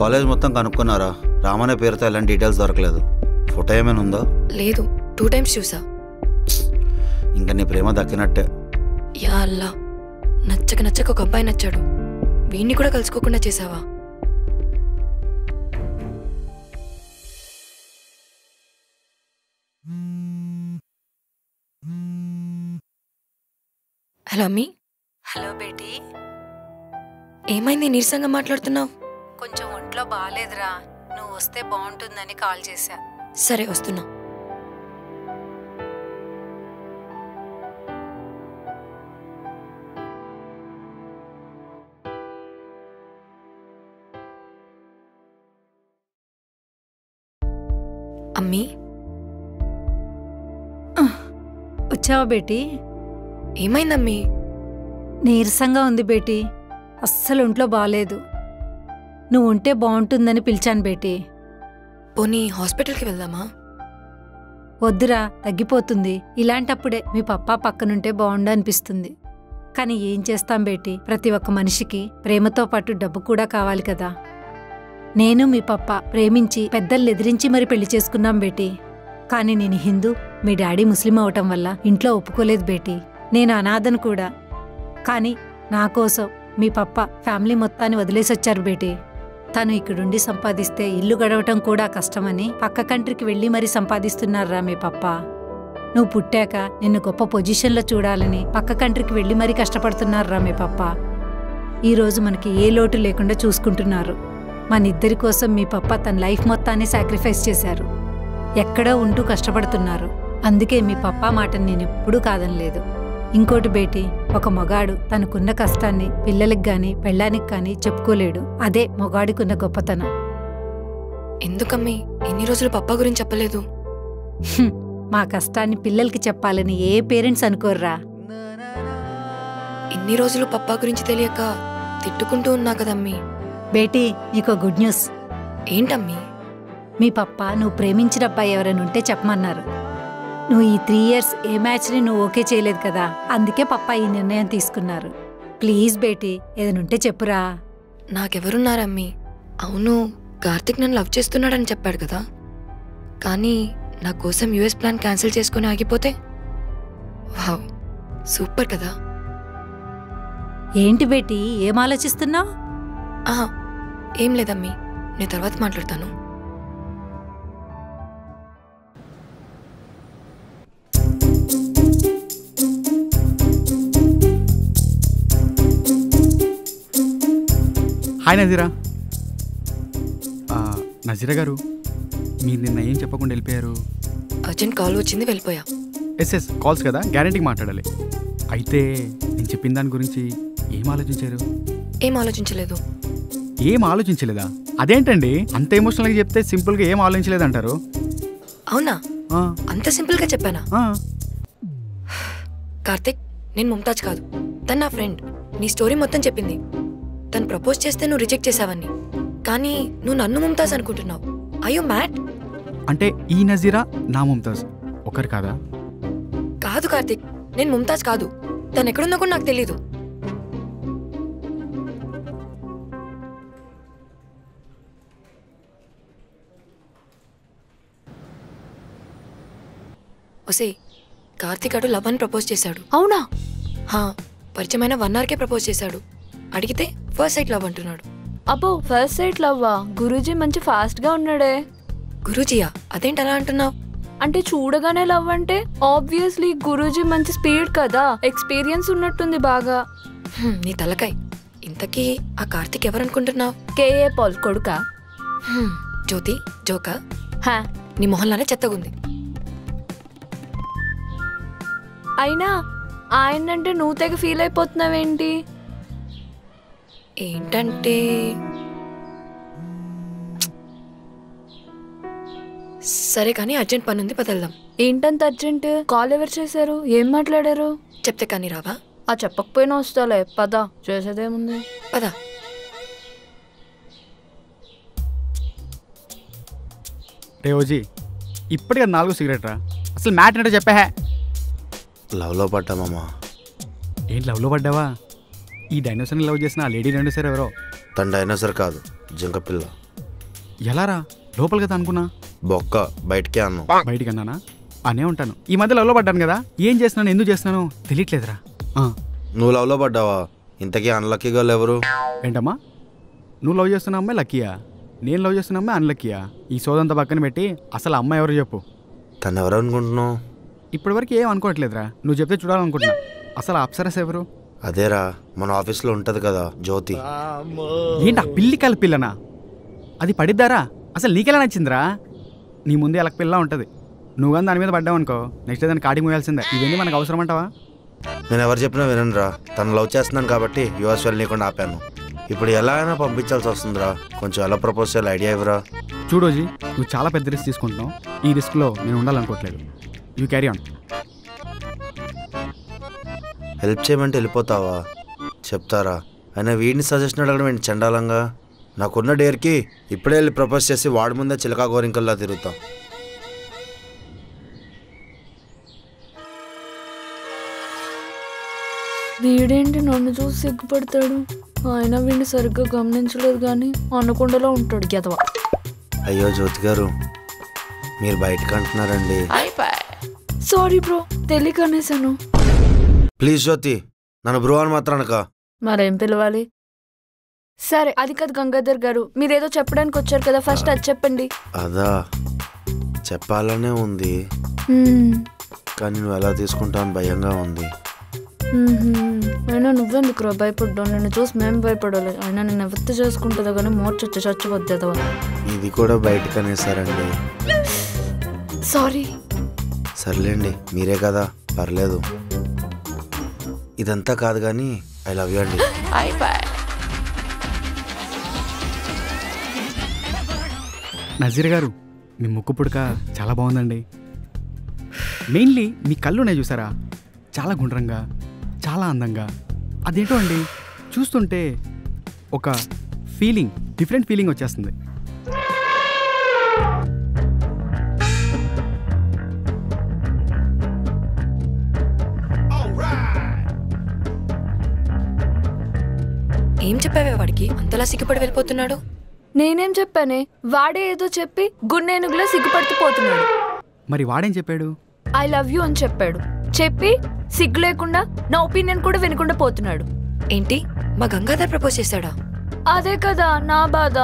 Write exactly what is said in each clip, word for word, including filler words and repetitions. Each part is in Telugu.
కాలేజ్ మొత్తం కనుక్కున్నారా? రామనే పేరుతో ఎలాంటి డీటెయిల్స్ దొరకలేదు. ఫోటో ఏమైనా ఉందా? లేదు, టూ టైమ్స్ చూసా. ఇంకా నీ ప్రేమ దక్కినట్టే. యా అల్లా, నచ్చక నచ్చక ఒక అబ్బాయి నచ్చాడు, వీణ్ణి కూడా కలుసుకోకుండా చేసావా? హలో అమ్మీ. హలో బేటీ. ఏమైంది, నీరసంగా మాట్లాడుతున్నావు? కొంచెం ఒంట్లో బాలేదురా, నువ్వు వస్తే బాగుంటుందని కాల్ చేశా. సరే వస్తున్నా. అమ్మీ వచ్చావా బేటీ? ఏమైందమ్మీ? నీరసంగా ఉంది బేటీ, అస్సలు ఒంట్లో బాలేదు. నువ్వు ఉంటే బాగుంటుందని పిలిచాను బేటీ. పోనీ హాస్పిటల్కి వెళ్దామా? వద్దురా, తగ్గిపోతుంది. ఇలాంటప్పుడే మీ పప్పా పక్కనుంటే బాగుండు అనిపిస్తుంది. కానీ ఏం చేస్తాం బేటీ, ప్రతి ఒక్క మనిషికి ప్రేమతో పాటు డబ్బు కూడా కావాలి కదా. నేను మీ పప్ప ప్రేమించి పెద్దల్ని ఎదిరించి మరి పెళ్లి చేసుకున్నాం బేటీ. కానీ నేను హిందూ, మీ డాడీ ముస్లిం అవటం వల్ల ఇంట్లో ఒప్పుకోలేదు బేటీ. నేను అనాథను కూడా, కానీ నా కోసం మీ పప్ప ఫ్యామిలీ మొత్తాన్ని వదిలేసొచ్చారు బేటీ. తను ఇక్కడుండి సంపాదిస్తే ఇల్లు గడవటం కూడా కష్టమని పక్క కంట్రీకి వెళ్ళి మరీ సంపాదిస్తున్నారా మీ పప్ప. నువ్వు పుట్టాక నిన్ను గొప్ప పొజిషన్లో చూడాలని పక్క కంట్రీకి వెళ్ళి మరీ కష్టపడుతున్నారా మీ పప్ప. ఈరోజు మనకి ఏ లోటు లేకుండా చూసుకుంటున్నారు. మన ఇద్దరి కోసం మీ పప్ప తన లైఫ్ మొత్తాన్ని సాక్రిఫైస్ చేశారు. ఎక్కడో ఉంటూ కష్టపడుతున్నారు. అందుకే మీ పప్ప మాటను నేను ఎప్పుడూ కాదనలేదు. ఇంకోటి బేటీ, ఒక మొగాడు తనకున్న కష్టాన్ని పిల్లలకి కానీ పెళ్ళానికి కానీ చెప్పుకోలేడు. అదే మొగాడికున్న గొప్పతనం. ఎందుకమ్మీ ఎన్ని రోజులు పప్పా గురించి చెప్పలేదు? మా కష్టాన్ని పిల్లలకి చెప్పాలని ఏ పేరెంట్స్ అనుకోర్రా. ఎన్ని రోజులు పప్పా గురించి తెలియక తిట్టుకుంటూ ఉన్నా కదమ్మీ. బేటీ నీకో గుడ్ న్యూస్. ఏంటమ్మీ? మీ పప్ప నువ్వు ప్రేమించిన అబ్బాయి ఎవరైనా ఉంటే చెప్పమన్నారు. నువ్వు ఈ త్రీ ఇయర్స్ ఏ మ్యాచ్ని నువ్వు ఓకే చేయలేదు కదా, అందుకే పప్పా ఈ నిర్ణయం తీసుకున్నారు. ప్లీజ్ బేటీ, ఏదనుంటే చెప్పురా. నాకెవరున్నారమ్మీ? అవును, కార్తిక్ నన్ను లవ్ చేస్తున్నాడని చెప్పాడు కదా, కానీ నా కోసం యూఎస్ ప్లాన్ క్యాన్సిల్ చేసుకుని ఆగిపోతే. వావ్, సూపర్ కదా. ఏంటి బేటీ ఏం ఆలోచిస్తున్నావు? ఏం లేదమ్మీ, నేను తర్వాత మాట్లాడతాను. హాయ్ నజీరా. నజీరా గారు, మీరు నిన్న ఏం చెప్పకుండా వెళ్ళిపోయారు? అర్జెంట్ కాల్ వచ్చింది, వెళ్ళిపోయా. ఎస్ ఎస్ కాల్స్ కదా, గ్యారంటీ మాట్లాడాలి. అయితే నేను చెప్పిన దాని గురించి ఏం ఆలోచించారు? ఏం ఆలోచించలేదు. ఏం ఆలోచించలేదా? అదేంటండి అంత ఎమోషనల్గా చెప్తే సింపుల్గా ఏం ఆలోచించలేదు అంటారు. అవునా, అంత సింపుల్గా చెప్పానా? కార్తిక్, నేను ముమ్తాజ్ కాదు, తను నా ఫ్రెండ్. నీ స్టోరీ మొత్తం చెప్పింది. తను ప్రపోజ్ చేస్తే నువ్వు రిజెక్ట్ చేసావని, కానీ నువ్వు నన్ను ముమ్తాజ్ అనుకుంటున్నావు. అయ్యో మ్యాట్. అంటే ఈ నజీరా నా ముమ్తాజ్ ఒకరు కాదా? కాదు కార్తిక్, నేను ముమ్తాజ్ కాదు. తను ఎక్కడున్నా కూడా నాకు తెలీదు. ఒసే, కార్తిక్ అటు లవ్ అని ప్రపోజ్ చేశాడు. అవునా? పరిచయమైన వన్ అవర్కే ప్రపోజ్ చేశాడు. అడిగితే ఫస్ట్ సైట్ లవ్ అంటున్నాడు. అబ్బో, ఫస్ట్ సైట్ లవ్వా? గురూజీ మంచి ఫాస్ట్ గా ఉన్నాడే. గురూజీయా? అదేంటి అలా అంటున్నావు? అంటే చూడగానే లవ్ అంటే ఆబ్వియస్లీ గురూజీ మంచి స్పీడ్ కదా, ఎక్స్పీరియన్స్ ఉన్నట్టుంది బాగా. నీ తలకాయ్. ఇంతకీ ఆ కార్తిక్ ఎవరనుకుంటున్నావు? కేఏ పాల్ కొడుకా? జ్యోతి జోకా? హా, నీ మొహంలానే చెత్తగుంది. అయినా ఆయనంటే నువ్వు తెగ ఫీల్ అయిపోతున్నావేంటి? ఏంటంటే సరే కానీ అర్జెంట్ పని ఉంది, పదెళ్దాం. ఏంటంత అర్జెంట్? కాల్ ఎవరు చేశారు? ఏం మాట్లాడారు? చెప్తే కానీ రావా? ఆ చెప్పకపోయినా వస్తాలే, పద. చేసేదేముంది, పద. రేజీ ఇప్పటికే నాలుగు సిగరెట్ రా. అసలు మ్యాట్ అంటే చెప్పా. లవ్లో పడ్డామమ్మా. ఏంటి లవ్లో పడ్డావా? ఈ డైనోసార్ని లవ్ చేసిన ఆ లేడీ డైనోసార్ ఎవరో? తన డైనోసార్ కాదు, జింక పిల్ల. ఎలారా లోపల కదా అనుకున్నా, బొక్క బయటకే అన్నా. బయటికి అన్నానా అనే ఉంటాను. ఈ మధ్య లవ్లో పడ్డాను కదా, ఏం చేస్తున్నాను ఎందుకు చేస్తున్నాను తెలియట్లేదురా. నువ్వు లవ్లో పడ్డావా? ఇంతకీ అన్లక్కీ గర్ల్ ఎవరు? ఏంటమ్మా నువ్వు లవ్ చేస్తున్న అమ్మాయి లక్కీయా, నేను లవ్ చేస్తున్న అమ్మాయి అన్లక్కీయా? ఈ సోదంతా పక్కన పెట్టి అసలు అమ్మాయి ఎవరు చెప్పు. తను ఎవరు అనుకుంటున్నావు? ఇప్పటి వరకు ఏం అనుకోవట్లేదురా, నువ్వు చెప్తే చూడాలనుకుంటున్నా. అసలు అప్సరస్ ఎవరు? అదేరా మన ఆఫీస్లో ఉంటుంది కదా జ్యోతి. ఏంటి ఆ పిల్లి కల పిల్లనా? అది పడిద్దారా? అసలు నీకెలా నచ్చిందిరా? నీ ముందే అలా పిల్ల ఉంటుంది, నువ్వు కానీ దాని మీద పడ్డావు అనుకో, నెక్స్ట్ దాన్ని కాడికి మోయాల్సిందే. ఇవన్నీ మనకు అవసరం అంటావా? నేను ఎవరు చెప్పినా వినరా, తను లవ్ చేస్తున్నాను కాబట్టి యూఎస్ వెళ్ళనీకుండా ఆపాను. ఇప్పుడు ఎలా అయినా పంపించాల్సి వస్తుందిరా, కొంచెం ఎలా ప్రపోజ్ చేయాలి ఐడియా ఇవ్వరా. చూడోజీ నువ్వు చాలా పెద్ద రిస్క్ తీసుకుంటున్నావు, ఈ రిస్క్లో నేను ఉండాలనుకోవట్లేదు. You carry on. హెల్ప్ చేయమంటే వెళ్ళిపోతావా? చెప్తారా అయినా వీడిని సజెషన్ అడగడం ఏంటి చండాలంగా? నాకున్న డేర్కి ఇప్పుడే వెళ్ళి ప్రపోజ్ చేసి వాడి ముందే చిలకా గోరింకల్లా తిరుగుతాం. వీడేంటి నన్ను చూసి సిగ్గుపడతాడు, ఆయన వీడిని సరిగ్గా గమనించలేదు కానీ అనకొండలో ఉంటాడు గెదవా. అయ్యో జ్యోతి గారు మీరు బయటకు అంటున్నారండి. సారీ బ్రో తెలియక అనేసాను. ప్లీజ్ జ్యోతి నన్ను బ్రో అని మాత్రం అనక. మరేం పిలవాలి? సరే అది కాదు గంగాధర్ గారు, మీరేదో చెప్పడానికి వచ్చారు కదా, ఫస్ట్ అది చెప్పండి. అదా చెప్పాలనే ఉంది కానీ నువ్వు ఎలా తీసుకుంటావని భయంగా ఉంది. అయినా నువ్వెందుకు భయపడ్డావు, నేను చూసి మేము భయపడాలి. అయినా నేను ఎవరితో చేసుకుంటుందో కానీ మోర్చొచ్చి చచ్చిపోద్దేదో. ఇది కూడా బయటకు అనేసారండి. సారీ. సర్లేండి మీరే కదా పర్లేదు. ఇదంతా కాదు కానీ ఐ లవ్ యూ అండి. నజీర్ గారు మీ ముక్కు పుడక చాలా బాగుందండి. మెయిన్లీ మీ కళ్ళు ఉన్నాయి చూసారా, చాలా గుండ్రంగా చాలా అందంగా. అదేంటో అండి చూస్తుంటే ఒక ఫీలింగ్, డిఫరెంట్ ఫీలింగ్ వచ్చేస్తుంది. ఏం చెప్పావే వాడికి అంతలా సిగ్గుపడి వెళ్ళిపోతున్నాడు? నేనేం చెప్పానే, వాడే ఏదో చెప్పి గున్నేనుగులా సిగ్గుపడుతూ పోతున్నాడు. మరి వాడేం చెప్పాడు? ఐ లవ్ యూ అని చెప్పాడు, చెప్పి సిగ్గు లేకుండా నా ఒపీనియన్ కూడా వినకుండా పోతున్నాడు. ఏంటి మా గంగాధర్ ప్రపోజ్ చేశాడా? అదే కదా నా బాధ.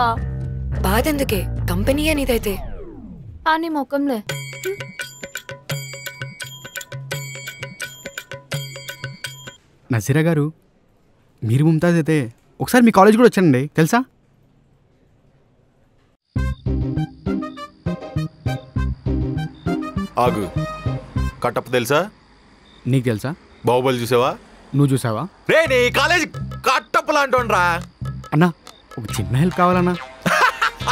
బాధ ఎందుకే, కంపెనీయే నీదైతే. ఆ నీ ముఖంలే. నజీరా గారు మీరు ముంతాజ్ అయితే ఒకసారి మీ కాలేజ్ కూడా వచ్చానండి తెలుసా. ఆగు, కట్టప్ప తెలుసా? నీకు తెలుసా? బాహుబలి చూసావా? నువ్వు చూసావా? రే నీ కాలేజ్ కట్టప్పలా అంటుండ్రా. అన్నా ఒక చిన్న హెల్ప్ కావాలన్నా.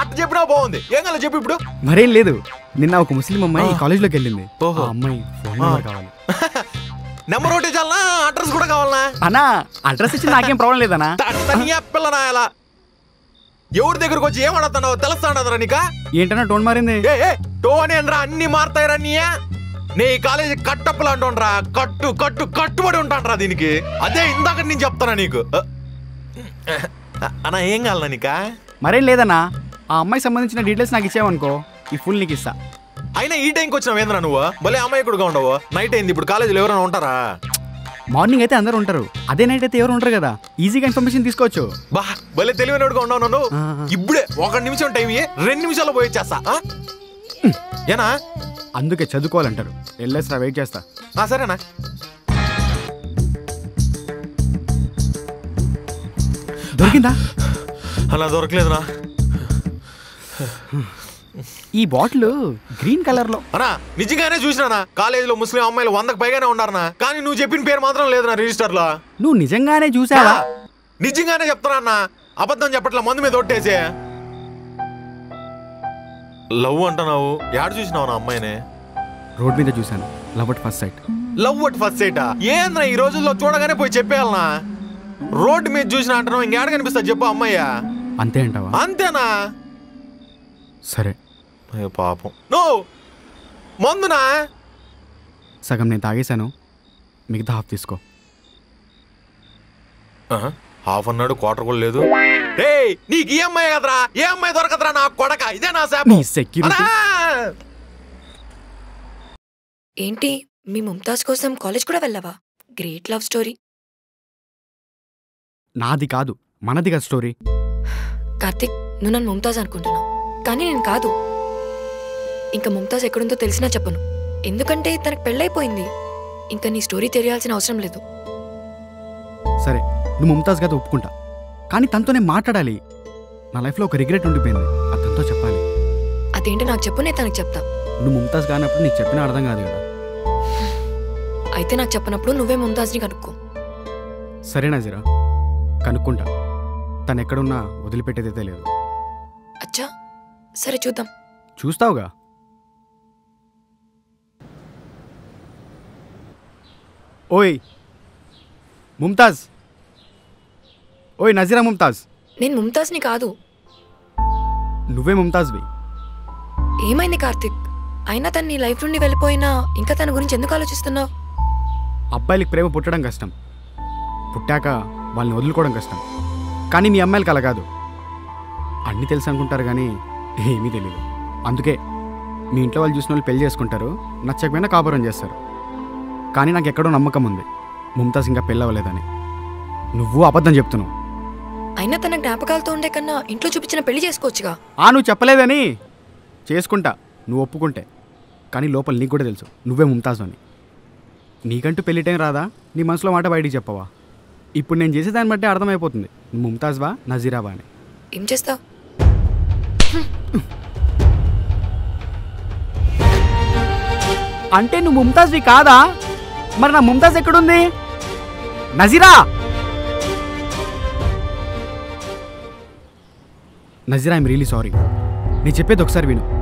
అట్లా చెప్పినా బాగుంది, ఏం కావాలి చెప్పు ఇప్పుడు. మరేం లేదు, నిన్న ఒక ముస్లిం అమ్మాయి కాలేజ్లోకి వెళ్ళింది. ఓహో అమ్మాయి ఫోన్ నెంబర్ కావాలి. నెంబర్ ఒకటి చాలా, అడ్రస్ కూడా కావాలనా? అన్నా అడ్రస్ ఇచ్చి నాకేం ప్రాబ్లం లేదన్నా. పిల్లనా ఎలా ఎవరి దగ్గరకు వచ్చి ఏం అడుగుతున్నావు తెలుస్తాడరా నీక? ఏంటన్నా టోన్ మారింది? టోన్ ఏంట్రా అన్ని మారుతాయిరా నీయా. నీ కాలేజీ కట్టప్పులు అంటుండ్రా, కట్టు కట్టు కట్టుబడి ఉంటానరా దీనికి. అదే ఇందాక నేను చెప్తానా నీకు. అన్నా ఏం కావాలన్నా నీక? మరేం లేదన్నా, ఆ అమ్మాయి సంబంధించిన డీటెయిల్స్ నాకు ఇచ్చావనుకో ఈ ఫుల్ నీకు ఇస్తా. అయినా ఈ టైంకి వచ్చినావు ఏంద్రా నువ్వు, భలే అమ్మాయి కూడా ఉండవు. నైట్ అయింది, ఇప్పుడు కాలేజీలో ఎవరైనా ఉంటారా? మార్నింగ్ అయితే అందరు ఉంటారు, అదే నైట్ అయితే ఎవరు ఉంటారు కదా, ఈజీగా ఇన్ఫర్మేషన్ తీసుకోవచ్చు. బా భలే తెలివినోడుగా ఉన్నావు నన్ను. ఇప్పుడే ఒక నిమిషం టైం ఇయ్యి, రెండు నిమిషాలు పోయి చేస్తా. ఏనా అందుకే చదువుకోవాలంటారు, వెళ్ళేస్తా వెయిట్ చేస్తా. సరేనా? దొరికిందా? అలా దొరకలేదునా. ఈ బాటిల్ గ్రీన్ కలర్ లో. అనా నిజంగానే చూసినా కాలేజీలో ముస్లిం అమ్మాయిలు వందకు పైగానే ఉన్నారనా, కానీ నువ్వు చెప్పిన పేరు మాత్రం లేదనా రిజిస్టర్ లో. నువ్వు నిజంగానే చూసావా? నిజంగానే చెప్తానా, అబద్ధం చెప్పట్లా. మందు మీద ఒట్టేసే లవ్ అంటున్నావు, యాడ్ చూసినావు నా అమ్మాయినే? రోడ్ మీద చూసాను. Love at first sight. Love at first సైటా? ఏంద్రా ఈ రోజుల్లో చూడగానే పోయి చెప్పేయాలనా? రోడ్ మీద చూసినా అంటున్నావు, ఇంకేడ కనిపిస్తా చెప్పు అమ్మాయ్యా. అంతే అంటావా? అంతేనా? సరే పాపం. నువ్వు మందునా? సగం నేను తాగేశాను, మిగతా హాఫ్ తీసుకో. హాఫ్ అన్నాడు, క్వార్టర్ కూడా లేదు. నీకు ఈ అమ్మాయి కదరా, ఏ అమ్మాయి దొరకదరా నా కొడక, ఇదే నా శాపం. ఏంటి మీ ముంతాజ్ కోసం కాలేజ్ కూడా వెళ్ళావా? Great love story. నాది కాదు, మనది కాదు స్టోరీ. కార్తిక్, నువ్వు నన్ను ముంతాజ్ అనుకుంటున్నావు, కానీ నేను కాదు. ఇంకా ముంతాజ్ ఎక్కడుందో తెలిసినా చెప్పను, ఎందుకంటే తనకు పెళ్ళైపోయింది. ఇంకా నీ స్టోరీ తెలియాల్సిన అవసరం లేదు. సరే, నువ్వు ముంతాజ్ గారితో ఒప్పుకుంటా, కానీ తనతోనే మాట్లాడాలి. నా లైఫ్లో ఒక రిగ్రెట్ ఉండిపోయింది, అది తనతో చెప్పాలి. అదేంటి నాకు చెప్పు, నేను తనకు చెప్తా. నువ్వు ముంతాజ్ కానప్పుడు నీకు చెప్పినా అర్థం కాదు కదా. అయితే నాకు చెప్పనప్పుడు నువ్వే ముంతాజ్ని కనుక్కో. సరే నజీరా, కనుక్కుంటా. తను ఎక్కడున్నా వదిలిపెట్టేదైతే లేదు. అచ్చా సరే, చూద్దాం. చూస్తావుగా. ఓయ్ ముంతాజ్, ఓయ్ నజీరా ముంతాజ్. నేను ముంతాజ్ని కాదు. నువ్వే ముంతాజ్వి. ఏమైంది కార్తిక్? అయినా తను నీ లైఫ్ నుండి వెళ్ళిపోయినా ఇంకా తన గురించి ఎందుకు ఆలోచిస్తున్నావు? అబ్బాయిలకి ప్రేమ పుట్టడం కష్టం, పుట్టాక వాళ్ళని వదులుకోవడం కష్టం. కానీ మీ అమ్మాయిలకి అలా కాదు, అన్నీ తెలుసు అనుకుంటారు కానీ ఏమీ తెలియదు. అందుకే మీ ఇంట్లో వాళ్ళు చూసిన వాళ్ళు పెళ్లి చేసుకుంటారు, నచ్చకపోయినా కాపురం చేస్తారు. కానీ నాకు ఎక్కడో నమ్మకం ఉంది, ముంతాజ్ ఇంకా పెళ్ళవలేదని. నువ్వు అబద్ధం చెప్తున్నావు. అయినా తన జ్ఞాపకాలతో ఉండే కన్నా ఇంట్లో చూపించిన పెళ్లి చేసుకోవచ్చుగా. ఆ నువ్వు చెప్పలేదని చేసుకుంటా, నువ్వు ఒప్పుకుంటే. కానీ లోపల నీకు కూడా తెలుసు నువ్వే ముంతాజ్ అని. నీకంటూ పెళ్లి టైం రాదా? నీ మనసులో మాట బయటికి చెప్పవా? ఇప్పుడు నేను చేసేదాన్ని బట్టి అర్థమైపోతుంది నువ్వు ముంతాజ్వా నజీరావా అని. ఏం చేస్తావు? అంటే నువ్వు ముంతాజ్వి కాదా? మరి నా ముంతాజ్ ఎక్కడుంది? Nazira, Nazira I'm really sorry. నేను చెప్పేది ఒకసారి విను.